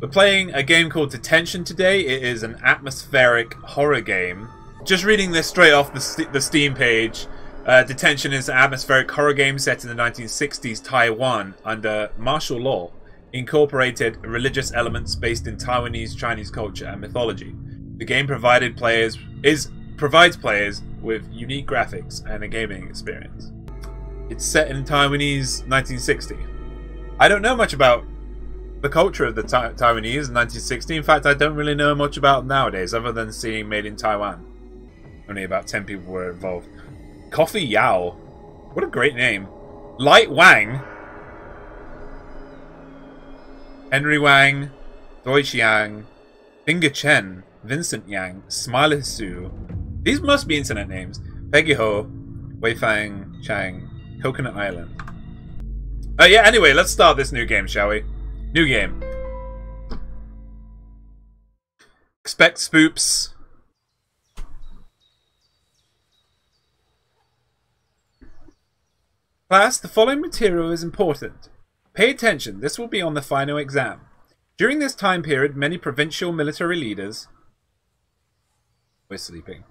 We're playing a game called Detention today. It is an atmospheric horror game. Just reading this straight off the Steam page, Detention is an atmospheric horror game set in the 1960s Taiwan under martial law. Incorporated religious elements based in Taiwanese Chinese culture and mythology. The game provides players with unique graphics and a gaming experience. It's set in Taiwanese 1960. I don't know much about the culture of the Taiwanese in 1960. In fact, I don't really know much about nowadays other than seeing Made in Taiwan. Only about 10 people were involved. Coffee Yao. What a great name. Light Wang. Henry Wang, Deutsch Yang, Finger Chen, Vincent Yang, Smiley Sue. These must be internet names. Peggy Ho, Weifang Chang, Coconut Island. Yeah, anyway, let's start this new game, shall we? New game. Expect spoops. Class, the following material is important. Pay attention, this will be on the final exam. During this time period, many provincial military leaders... We're sleeping.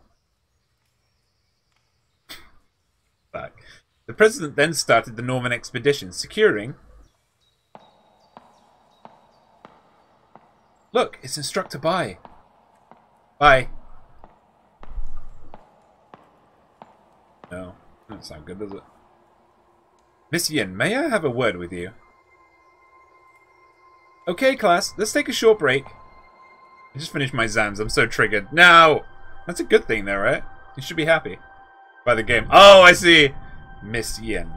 Back. The president then started the Northern Expedition, securing... Look, it's Instructor Bai. Bye. No, doesn't sound good, does it? Miss Yin, may I have a word with you? Okay, class, let's take a short break. I just finished my exams. I'm so triggered. No! That's a good thing, though, right? You should be happy. By the game. Oh, I see! Miss Yin.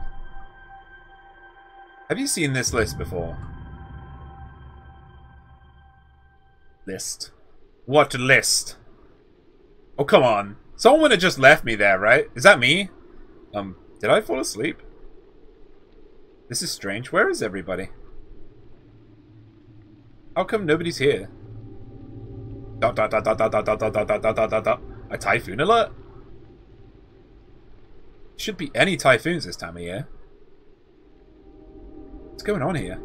Have you seen this list before? List. What list? Oh, come on. Someone would have just left me there, right? Is that me? Did I fall asleep? This is strange. Where is everybody? How come nobody's here? A typhoon alert? Should be any typhoons this time of year. What's going on here?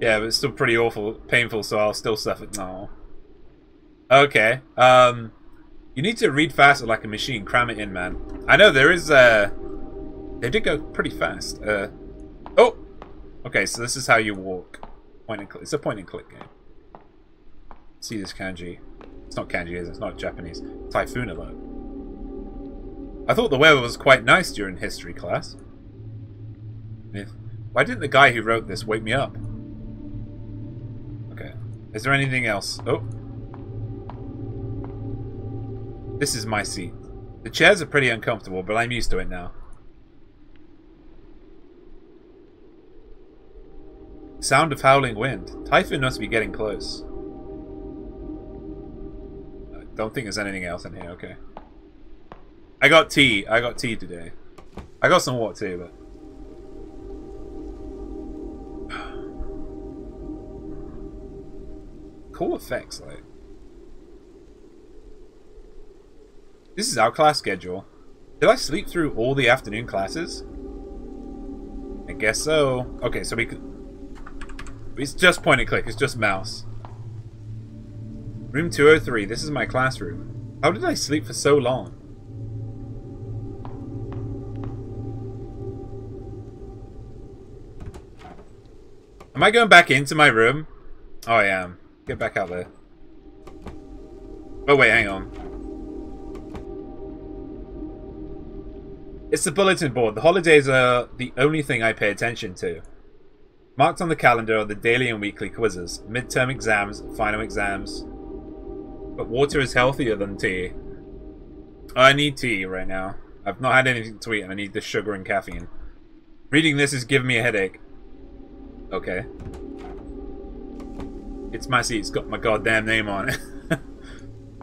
Yeah, but it's still pretty awful, painful, so I'll still suffer. No. Okay. You need to read faster like a machine. Cram it in, man. I know there is. They did go pretty fast. Oh. Okay, so this is how you walk. Point and click. It's a point and click game. See this kanji? It's not kanji, is it? It's not Japanese. Typhoon alert. I thought the weather was quite nice during history class. Why didn't the guy who wrote this wake me up? Okay. Is there anything else? Oh. This is my seat. The chairs are pretty uncomfortable, but I'm used to it now. Sound of howling wind. Typhoon must be getting close. I don't think there's anything else in here, okay. I got tea. I got tea today. I got some water too, but... Cool effects, like... This is our class schedule. Did I sleep through all the afternoon classes? I guess so. Okay, so we could... It's just point and click. It's just mouse. Room 203. This is my classroom. How did I sleep for so long? Am I going back into my room? Oh, I am. Get back out there. Oh, wait. Hang on. It's the bulletin board. The holidays are the only thing I pay attention to. Marked on the calendar are the daily and weekly quizzes, midterm exams, final exams. But water is healthier than tea. I need tea right now. I've not had anything to eat and I need the sugar and caffeine. Reading this is giving me a headache. Okay. It's my seat. It's got my goddamn name on it.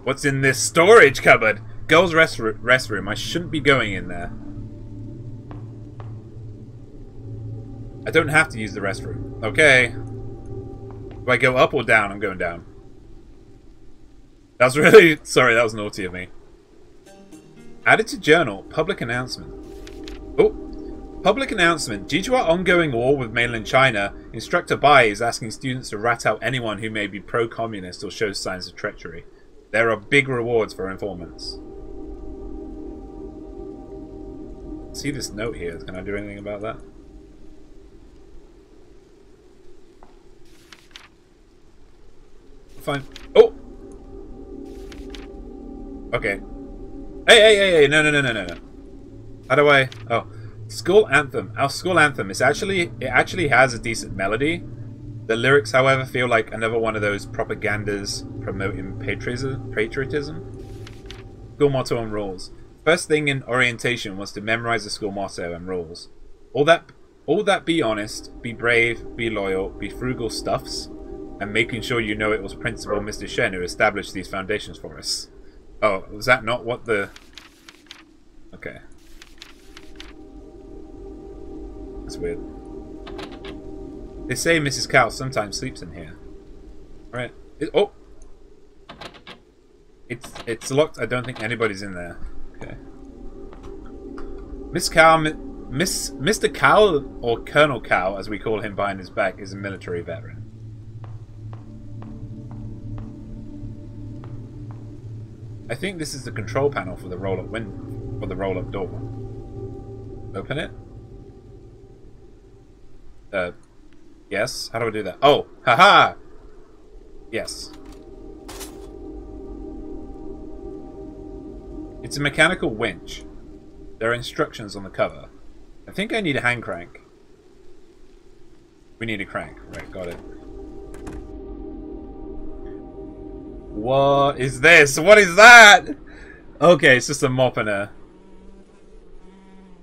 What's in this storage cupboard? Girls' restroom. I shouldn't be going in there. I don't have to use the restroom. Okay. Do I go up or down? I'm going down. That was really... Sorry, that was naughty of me. Added to journal. Public announcement. Oh. Public announcement. Due to our ongoing war with mainland China, Instructor Bai is asking students to rat out anyone who may be pro-communist or shows signs of treachery. There are big rewards for informants. See this note here. Can I do anything about that? Fine. Oh! Okay. Hey, no. How do I... Oh. School anthem. Our school anthem is actually has a decent melody. The lyrics, however, feel like another one of those propagandas promoting patriotism. School motto and rules. First thing in orientation was to memorize the school motto and rules. All that be honest, be brave, be loyal, be frugal stuffs, and making sure you know it was Principal Mr. Shen who established these foundations for us. Oh, was that not what the... Okay. That's weird. They say Mrs. Cow sometimes sleeps in here. Alright. Oh! It's locked. I don't think anybody's in there. Okay. Miss Cow... Mr. Cow, or Colonel Cow, as we call him behind his back, is a military veteran. I think this is the control panel for the roll-up window, for the roll-up door. Open it. Yes. How do I do that? Oh, haha. Yes. It's a mechanical winch. There are instructions on the cover. I think I need a hand crank. We need a crank. Right, got it. What is this? What is that? Okay, it's just a mop and a...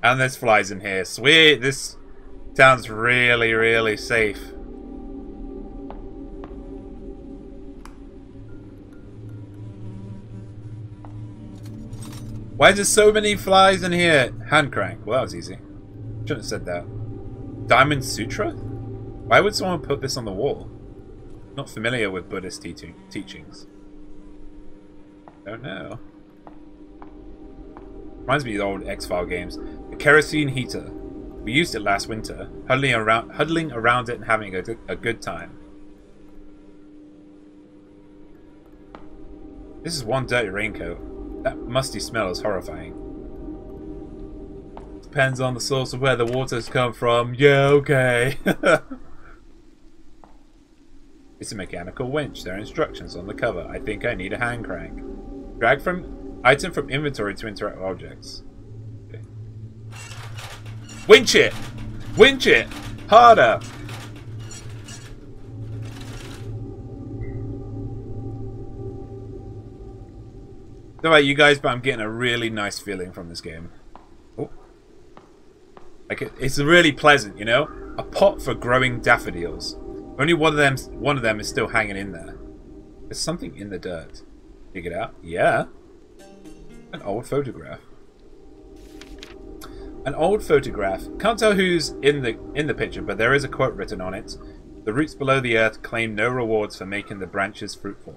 And there's flies in here. Sweet. This sounds really, really safe. Why is there so many flies in here? Hand crank. Well, that was easy. Shouldn't have said that. Diamond Sutra? Why would someone put this on the wall? Not familiar with Buddhist teachings. Don't know. Reminds me of the old X-File games. The kerosene heater. We used it last winter, huddling around it and having a good time. This is one dirty raincoat. That musty smell is horrifying. Depends on the source of where the water's come from. Yeah, okay. It's a mechanical winch. There are instructions on the cover. I think I need a hand crank. Drag from item from inventory to interact with objects. Okay. Winch it! Winch it! Harder! I don't know about you guys, but I'm getting a really nice feeling from this game. Oh. Like it's really pleasant, you know? A pot for growing daffodils. Only one of them is still hanging in there. There's something in the dirt. Dig it out. Yeah. An old photograph. An old photograph. Can't tell who's in the picture, but there is a quote written on it. The roots below the earth claim no rewards for making the branches fruitful.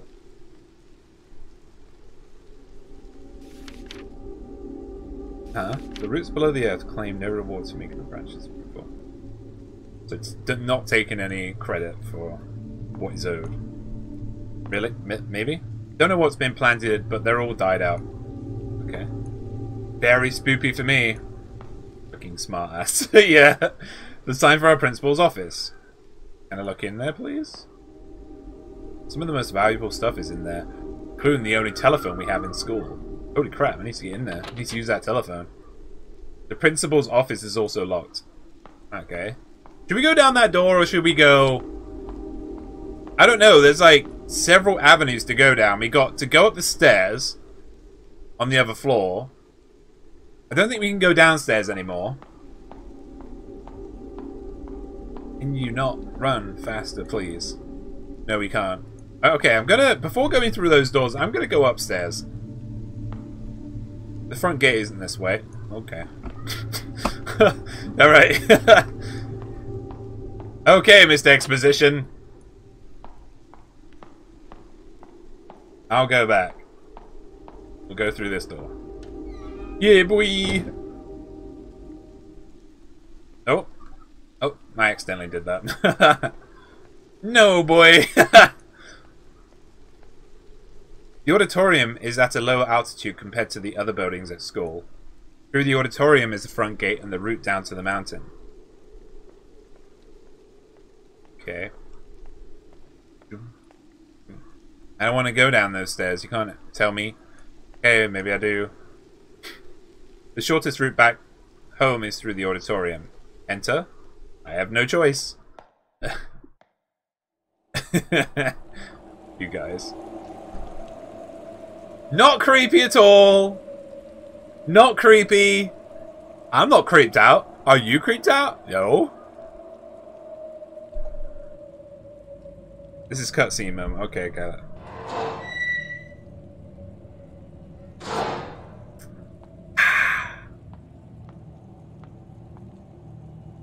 Huh? The roots below the earth claim no rewards for making the branches fruitful. So it's not taking any credit for what is owed. Really? Maybe? Don't know what's been planted, but they're all died out. Okay. Very spoopy for me. Looking smart ass. Yeah. The sign for our principal's office. Can I look in there, please? Some of the most valuable stuff is in there, including the only telephone we have in school. Holy crap, I need to get in there. I need to use that telephone. The principal's office is also locked. Okay. Should we go down that door or should we go... I don't know. There's like several avenues to go down. We got to go up the stairs on the other floor. I don't think we can go downstairs anymore. Can you not run faster, please? No, we can't. Okay, I'm gonna... Before going through those doors, I'm gonna go upstairs. The front gate isn't this way. Okay. Alright. Okay, Mr. Exposition. I'll go back. We'll go through this door. Yeah, boy! I accidentally did that. No, boy! The auditorium is at a lower altitude compared to the other buildings at school. Through the auditorium is the front gate and the route down to the mountain. Okay. I don't want to go down those stairs. You can't tell me. Okay, maybe I do. The shortest route back home is through the auditorium. Enter. I have no choice. You guys. Not creepy at all. Not creepy. I'm not creeped out. Are you creeped out? No. This is cutscene moment. Okay, got it.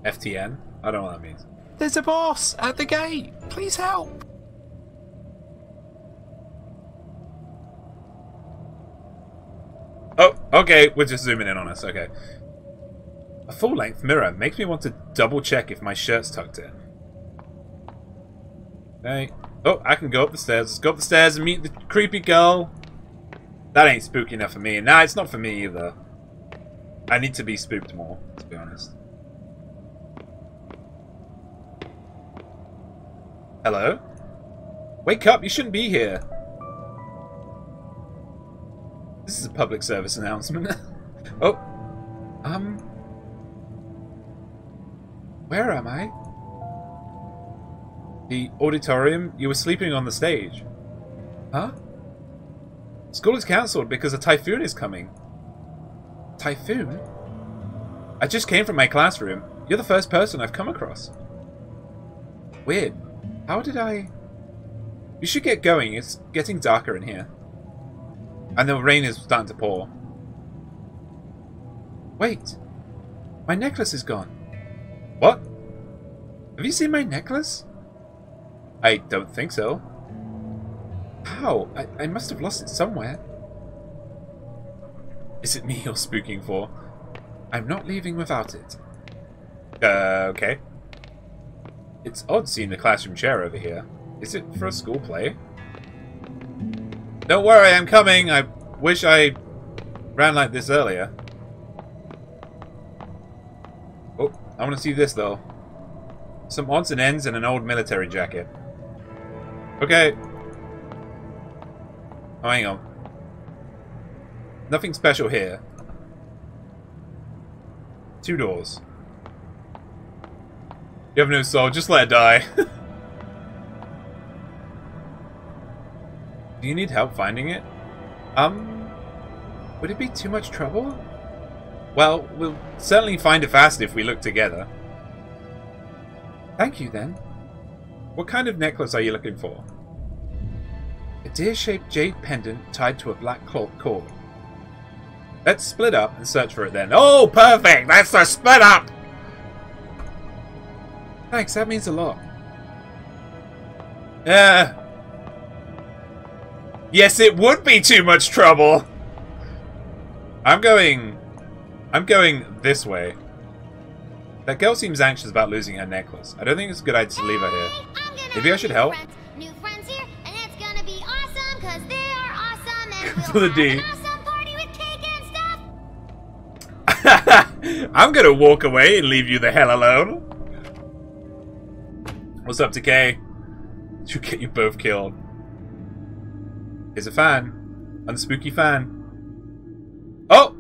FTN? I don't know what that means. There's a boss at the gate. Please help. Oh, okay. We're just zooming in on us. Okay. A full-length mirror makes me want to double-check if my shirt's tucked in. Hey. Oh, I can go up the stairs. Let's go up the stairs and meet the creepy girl. That ain't spooky enough for me. Nah, it's not for me either. I need to be spooked more, to be honest. Hello? Wake up, you shouldn't be here. This is a public service announcement. Oh. Where am I? The auditorium? You were sleeping on the stage. Huh? School is cancelled because a typhoon is coming. Typhoon? I just came from my classroom. You're the first person I've come across. Weird. How did I... You should get going. It's getting darker in here. And the rain is starting to pour. Wait. My necklace is gone. What? Have you seen my necklace? I don't think so. How? I must have lost it somewhere. Is it me you're spooking for? I'm not leaving without it. Okay. It's odd seeing the classroom chair over here. Is it for a school play? Don't worry, I'm coming! I wish I ran like this earlier. Oh, I want to see this though. Some odds and ends and an old military jacket. Okay. Oh, hang on. Nothing special here. Two doors. You have no soul, just let it die. Do you need help finding it? Would it be too much trouble? Well, we'll certainly find it fast if we look together. Thank you, then. What kind of necklace are you looking for? A deer-shaped jade pendant tied to a black cloth cord. Let's split up and search for it then. Oh, perfect! That's the split up! Thanks, that means a lot. Yes, it would be too much trouble. I'm going this way. That girl seems anxious about losing her necklace. I don't think it's a good idea to leave her here. Maybe I should help. New friends here, and that's gonna be awesome because they are awesome and we'll have an awesome party with cake and stuff. I'm gonna walk away and leave you the hell alone. What's up, Decay? You get you both killed. Here's a fan. Unspooky fan. Oh!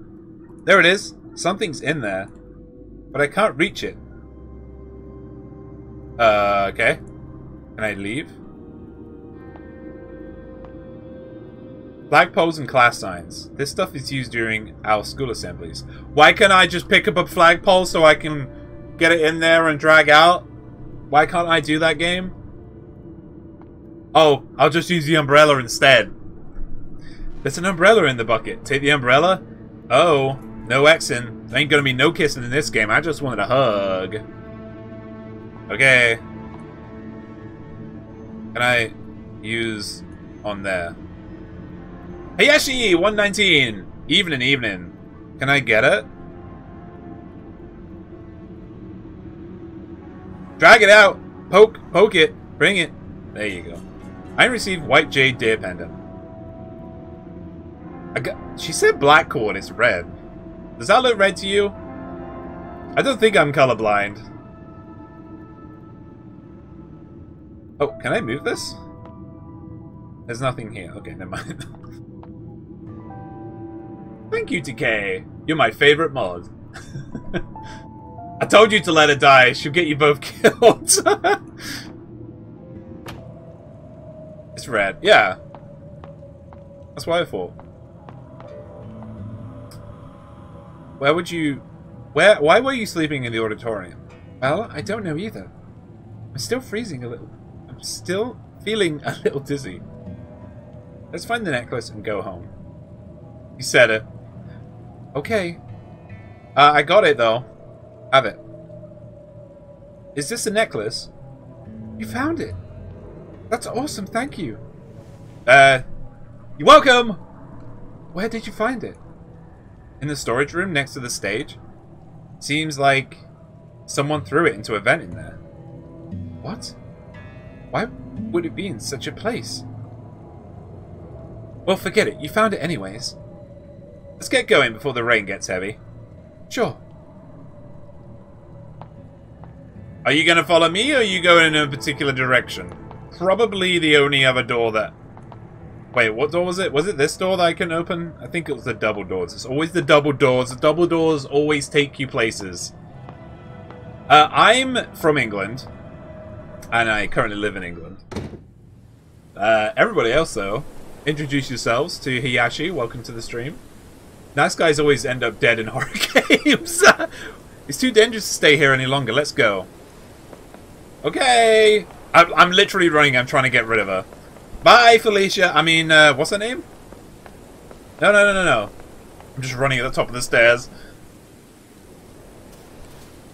There it is. Something's in there. But I can't reach it. Okay. Can I leave? Flagpoles and class signs. This stuff is used during our school assemblies. Why can't I just pick up a flagpole so I can get it in there and drag out? Why can't I do that game? Oh, I'll just use the umbrella instead. There's an umbrella in the bucket. Take the umbrella. Oh, no Xing. Ain't gonna be no kissing in this game. I just wanted a hug. Okay. Can I use on there? Hayashi 119. Evening, evening. Can I get it? Drag it out. Poke it. Bring it. There you go. I received White Jade Deer Panda. I got, she said black cord, it's red. Does that look red to you? I don't think I'm colorblind. Oh, can I move this? There's nothing here. Okay, never mind. Thank you, TK. You're my favorite mod. I told you to let her die. She'll get you both killed. It's red. Yeah. That's what I thought. Where would you... Where? Why were you sleeping in the auditorium? Well, I don't know either. I'm still freezing a little. I'm still feeling a little dizzy. Let's find the necklace and go home. You said it. Okay. I got it, though. Have it. Is this a necklace? You found it. That's awesome, thank you. You're welcome! Where did you find it? In the storage room next to the stage? Seems like someone threw it into a vent in there. What? Why would it be in such a place? Well, forget it. You found it anyways. Let's get going before the rain gets heavy. Sure. Are you going to follow me, or are you going in a particular direction? Probably the only other door that... Wait, what door was it? Was it this door that I can open? I think it was the double doors. It's always the double doors. The double doors always take you places. I'm from England. And I currently live in England. Everybody else, though, introduce yourselves to Hiyashi. Welcome to the stream. Nice guys always end up dead in horror games. It's too dangerous to stay here any longer. Let's go. Okay. I'm literally running. I'm trying to get rid of her. Bye, Felicia. I mean, what's her name? No. I'm just running at the top of the stairs.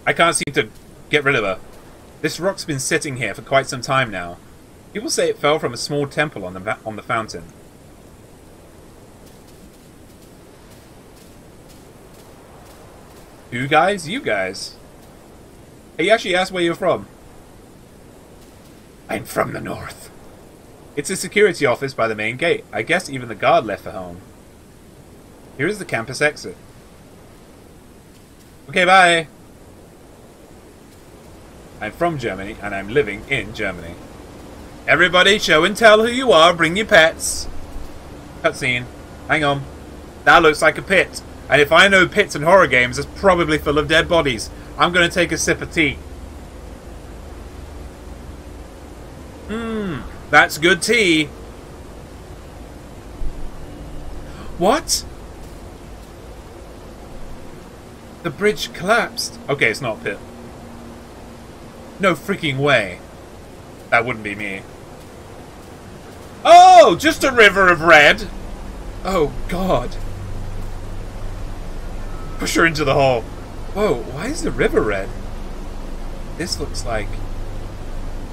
I can't seem to get rid of her. This rock's been sitting here for quite some time now. People say it fell from a small temple on the fountain. Who guys? You guys. Hey, you actually asked where you're from. I'm from the north. It's a security office by the main gate. I guess even the guard left for home. Here is the campus exit. Okay, bye. I'm from Germany, and I'm living in Germany. Everybody, show and tell who you are. Bring your pets. Cutscene. Hang on. That looks like a pit. And if I know pits in horror games, it's probably full of dead bodies. I'm going to take a sip of tea. That's good tea. What? The bridge collapsed. Okay, it's not a pit. No freaking way. That wouldn't be me. Oh, just a river of red. Oh, God. Push her into the hole. Whoa, why is the river red? This looks like...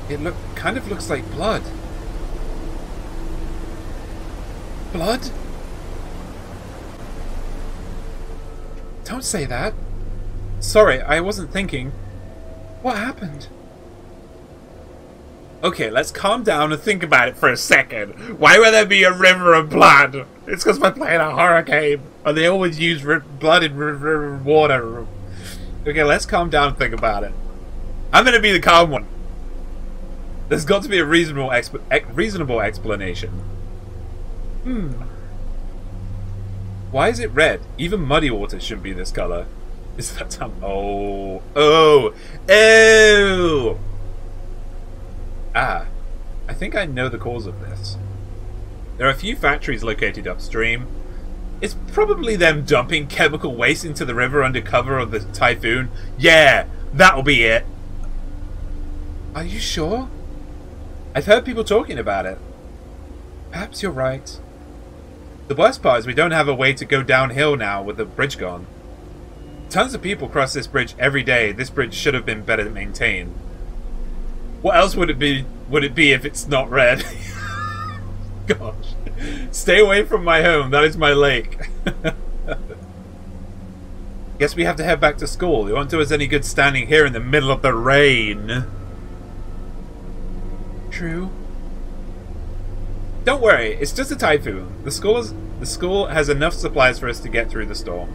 It kind of looks like blood. Blood? Don't say that. Sorry, I wasn't thinking. What happened? Okay, let's calm down and think about it for a second. Why would there be a river of blood? It's because we're playing a horror game. And they always use blood in river water. Okay, let's calm down and think about it. I'm going to be the calm one. There's got to be a reasonable explanation. Why is it red? Even muddy water shouldn't be this color. Is that time? Oh! Ah. I think I know the cause of this. There are a few factories located upstream. It's probably them dumping chemical waste into the river under cover of the typhoon. Yeah! That'll be it! Are you sure? I've heard people talking about it. Perhaps you're right. The worst part is we don't have a way to go downhill now with the bridge gone. Tons of people cross this bridge every day. This bridge should have been better maintained. What else would it be? Would it be if it's not red? Gosh. Stay away from my home. That is my lake. Guess we have to head back to school. It won't do us any good standing here in the middle of the rain. True. Don't worry, it's just a typhoon. The school has enough supplies for us to get through the storm.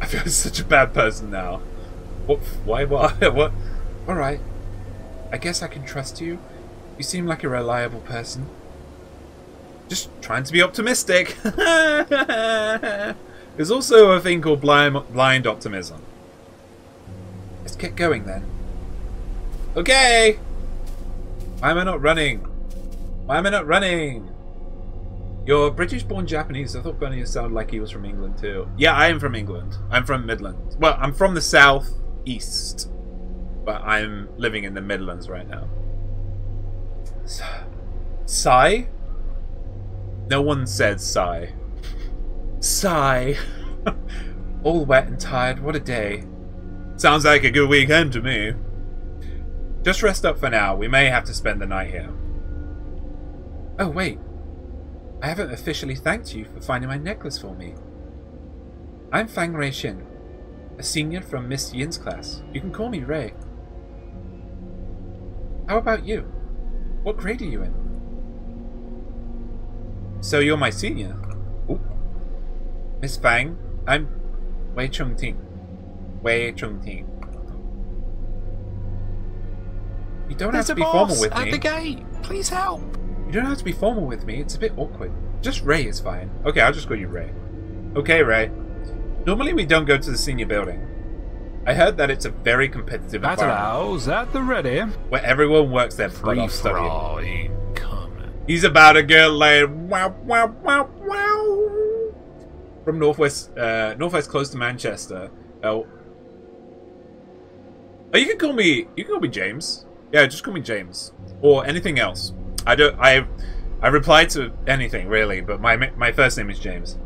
I feel such a bad person now. What? Why? What? All right. I guess I can trust you. You seem like a reliable person. Just trying to be optimistic. There's also a thing called blind optimism. Let's get going then. Okay. Why am I not running? Why am I not running? You're British-born Japanese. I thought Bernie sounded like he was from England too. Yeah, I am from England. I'm from Midlands. Well, I'm from the southeast, but I'm living in the Midlands right now. Sigh? No one said sigh. Sigh. All wet and tired. What a day. Sounds like a good weekend to me. Just rest up for now. We may have to spend the night here. Oh, wait. I haven't officially thanked you for finding my necklace for me. I'm Fang Reixin, a senior from Miss Yin's class. You can call me Ray. How about you? What grade are you in? So you're my senior? Ooh. Miss Fang, I'm Wei Chung Ting. Wei Chung Ting. You don't have to be formal with me. At the gate. Please help. You don't have to be formal with me. It's a bit awkward. Just Ray is fine. Okay, I'll just call you Ray. Okay, Ray. Normally we don't go to the senior building. I heard that it's a very competitive environment. At the ready. Where everyone works their butt off studying. He's about to get laid. Wow, wow, wow, wow. From Northwest close to Manchester. Oh. Oh, you can call me James. Yeah, just call me James or anything else. I reply to anything really, but my first name is James.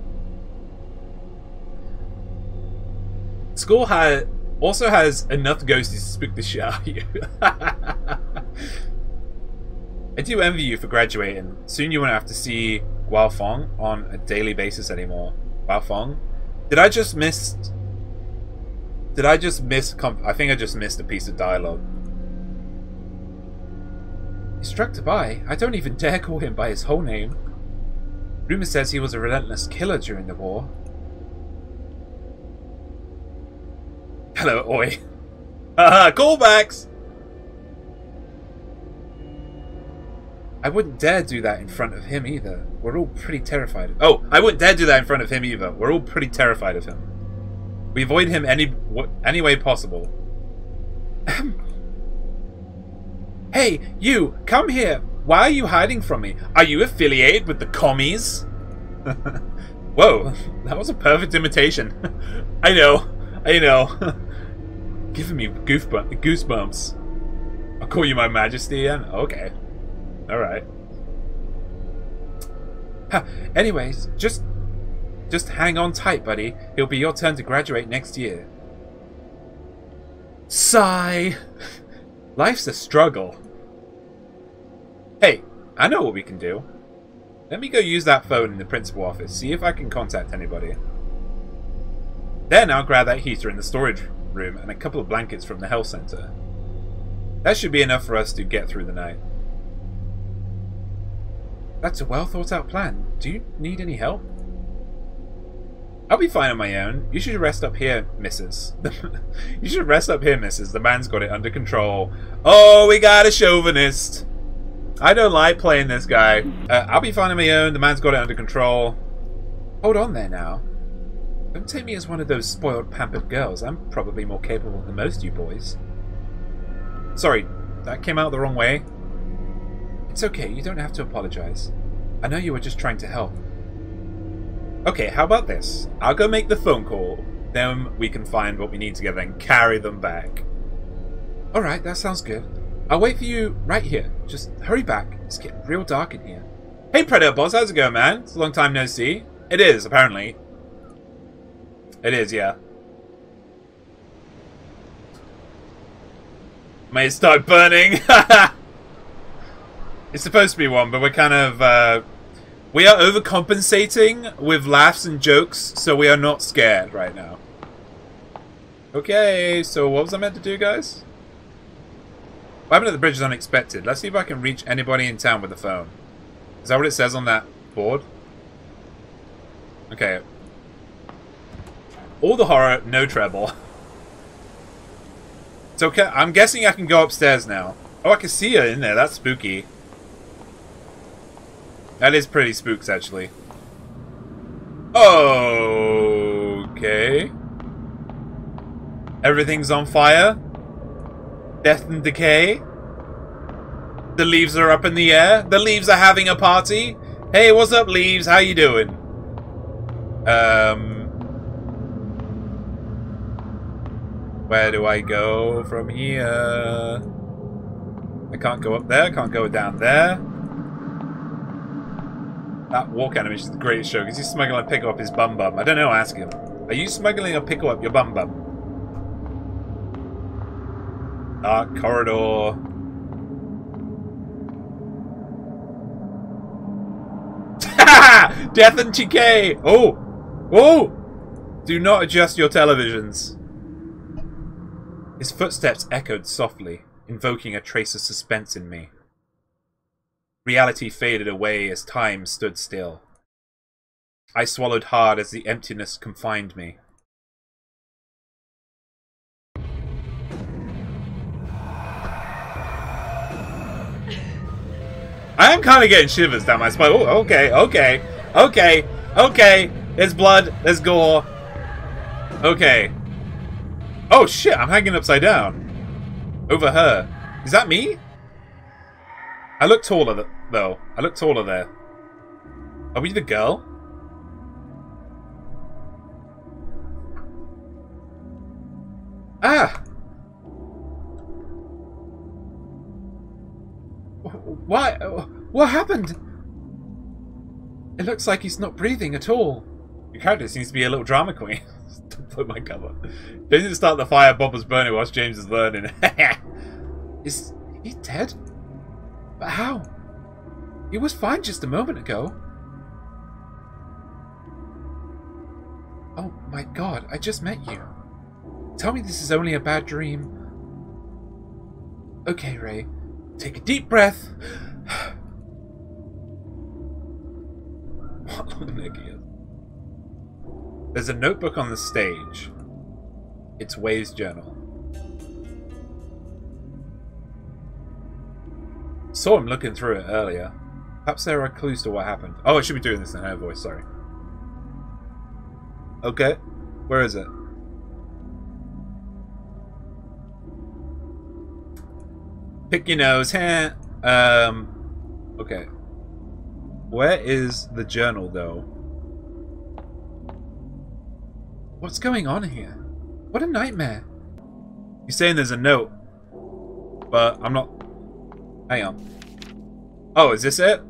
School also has enough ghosties to spook the shit out of you. I do envy you for graduating. Soon you won't have to see Gua Fong on a daily basis anymore. Gua Fong? I think I just missed a piece of dialogue. Instructor Bai? I don't even dare call him by his whole name. Rumor says he was a relentless killer during the war. Hello, oi. Haha, callbacks! I wouldn't dare do that in front of him either. We're all pretty terrified. Oh, I wouldn't dare do that in front of him either. We're all pretty terrified of him. We avoid him any way possible. Hey, you! Come here! Why are you hiding from me? Are you affiliated with the commies? Whoa, that was a perfect imitation. I know. Giving me goosebumps. I'll call you my majesty and okay. Alright. Anyways, just hang on tight, buddy. It'll be your turn to graduate next year. Sigh! Life's a struggle. Hey, I know what we can do. Let me go use that phone in the principal office, see if I can contact anybody. Then I'll grab that heater in the storage room and a couple of blankets from the health center. That should be enough for us to get through the night. That's a well thought out plan. Do you need any help? I'll be fine on my own. You should rest up here, missus. You should rest up here, missus. The man's got it under control. Oh, we got a chauvinist. I don't like playing this guy. I'll be fine on my own. The man's got it under control. Hold on there now. Don't take me as one of those spoiled, pampered girls. I'm probably more capable than most you boys. Sorry, that came out the wrong way. It's okay. You don't have to apologize. I know you were just trying to help. Okay, how about this? I'll go make the phone call, then we can find what we need together and carry them back. Alright, that sounds good. I'll wait for you right here. Just hurry back. It's getting real dark in here. Hey Predator Boss, how's it going, man? It's a long time no see. It is, apparently. It is, yeah. May it start burning! It's supposed to be one, but we're kind of, we are overcompensating with laughs and jokes, so we are not scared right now. Okay, so what was I meant to do, guys? What happened at the bridge is unexpected. Let's see if I can reach anybody in town with the phone. Is that what it says on that board? Okay. All the horror, no treble. It's okay. I'm guessing I can go upstairs now. Oh, I can see her in there. That's spooky. That is pretty spooks, actually. Okay. Everything's on fire. Death and decay. The leaves are up in the air. The leaves are having a party. Hey, what's up, leaves? How you doing? Where do I go from here? I can't go up there. I can't go down there. That walk animation is the greatest show because he's smuggling a pickle up his bum bum. I don't know, ask him. Are you smuggling a pickle up your bum bum? Dark corridor. Death and decay! Oh! Oh! Do not adjust your televisions. His footsteps echoed softly, invoking a trace of suspense in me. Reality faded away as time stood still. I swallowed hard as the emptiness confined me. I am kind of getting shivers down my spine. Oh, okay, okay, okay, okay. There's blood, there's gore. Okay. Oh shit, I'm hanging upside down. Over her. Is that me? I look taller though. I look taller there. Are we the girl? Ah! Why? What happened? It looks like he's not breathing at all. Your character seems to be a little drama queen. Don't put my cover. Didn't start the fire, Bob was burning whilst James is learning. Is he dead? But how? He was fine just a moment ago. Oh my god, I just met you. Tell me this is only a bad dream. Okay, Ray. Take a deep breath. There's a notebook on the stage. It's Wei's journal. Saw him looking through it earlier. Perhaps there are clues to what happened. Oh, I should be doing this in her voice, sorry. Okay, where is it? Pick your nose, heh. Okay. Where is the journal, though? What's going on here? What a nightmare. You're saying there's a note, but I'm not... Hang on. Oh, is this it?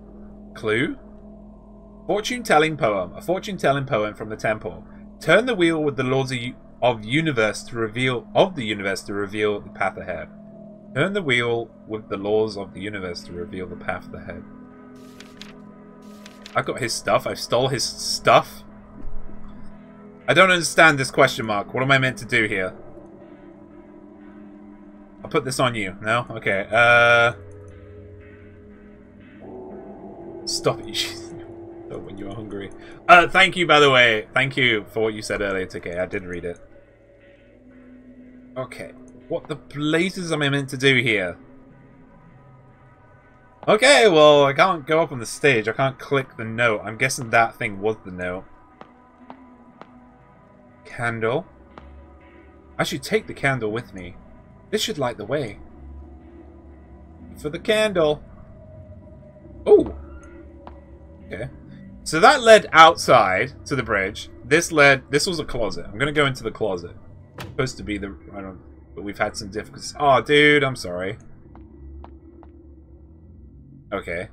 Clue? Fortune-telling poem. A fortune-telling poem from the temple. Turn the wheel with the laws of universe to reveal... Of the universe to reveal the path ahead. Turn the wheel with the laws of the universe to reveal the path ahead. I got his stuff. I stole his stuff. I don't understand this question mark. What am I meant to do here? I'll put this on you. No? Okay. Stop it. Oh, when you are hungry. Thank you, by the way. Thank you for what you said earlier, TK. I did read it. Okay. What the blazes am I meant to do here? Okay, well, I can't go up on the stage. I can't click the note. I'm guessing that thing was the note. Candle. I should take the candle with me. This should light the way. For the candle. Oh. Okay. So that led outside to the bridge. This was a closet. I'm gonna go into the closet. It's supposed to be the... I don't... But we've had some difficulties. Oh, dude, I'm sorry. Okay.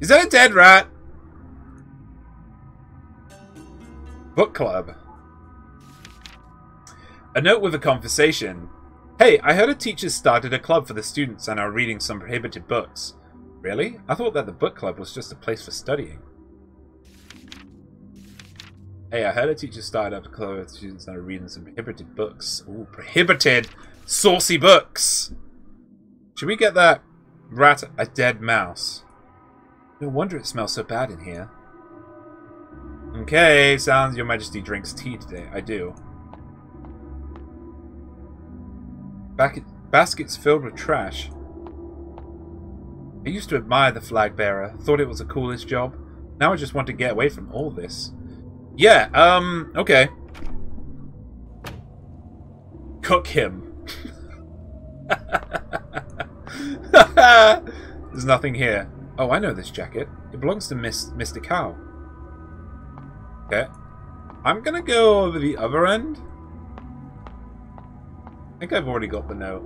Is that a dead rat? Book club. A note with a conversation. Hey, I heard a teacher started a club for the students and are reading some prohibited books. Really? I thought that the book club was just a place for studying. Hey, I heard a teacher started up a club with students that are reading some prohibited books. Ooh, prohibited! Saucy books! Should we get that rat a dead mouse? No wonder it smells so bad in here. Okay, sounds your majesty drinks tea today. I do. Baskets filled with trash. I used to admire the flag bearer. Thought it was the coolest job. Now I just want to get away from all this. Yeah, okay. Cook him. There's nothing here. Oh, I know this jacket. It belongs to Mr. Cow. Okay. I'm gonna go over the other end. I think I've already got the note.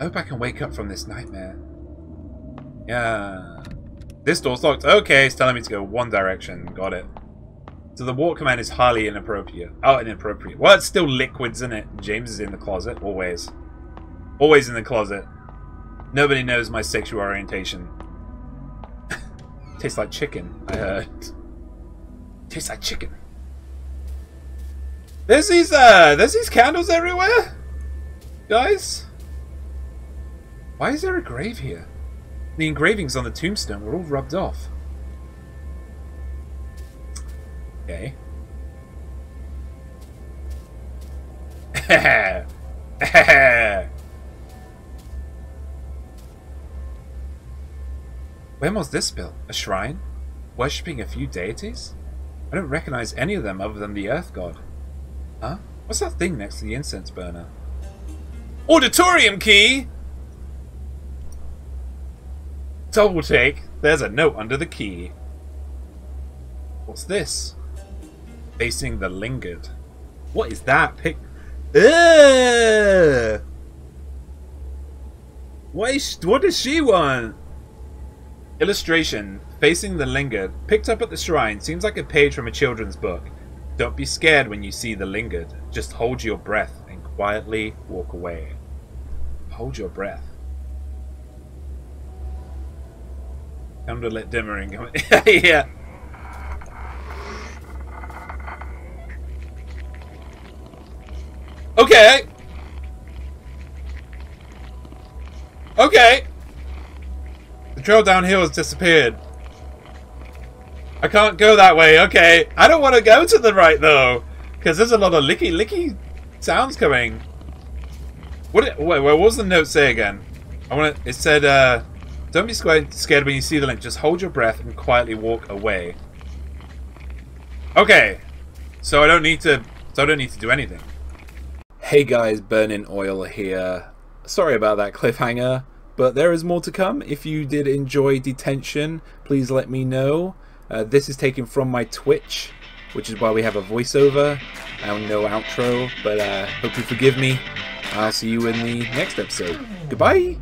I hope I can wake up from this nightmare. Yeah. This door's locked. Okay, it's telling me to go one direction. Got it. So the walk command is highly inappropriate. Oh, inappropriate. Well, it's still liquids, isn't it? James is in the closet. Always. Always in the closet. Nobody knows my sexual orientation. Tastes like chicken, I heard. Tastes like chicken. There's these candles everywhere? Guys? Why is there a grave here? The engravings on the tombstone were all rubbed off. Okay. When was this built? A shrine? Worshipping a few deities? I don't recognize any of them other than the Earth God. Huh? What's that thing next to the incense burner? Auditorium key! Double take. There's a note under the key. What's this? Facing the lingered. What is that? What does she want? Illustration. Facing the lingered. Picked up at the shrine. Seems like a page from a children's book. Don't be scared when you see the lingered. Just hold your breath and quietly walk away. Hold your breath. Candlelit dimmering. Yeah. Okay. Okay. The trail downhill has disappeared. I can't go that way. Okay. I don't want to go to the right though, because there's a lot of licky sounds coming. What was the note say again? It said. Don't be scared when you see the link. Just hold your breath and quietly walk away. Okay, so I don't need to do anything. Hey guys, Burning Oil here. Sorry about that cliffhanger, but there is more to come. If you did enjoy Detention, please let me know. This is taken from my Twitch, which is why we have a voiceover and no outro. But hope you forgive me. I'll see you in the next episode. Goodbye.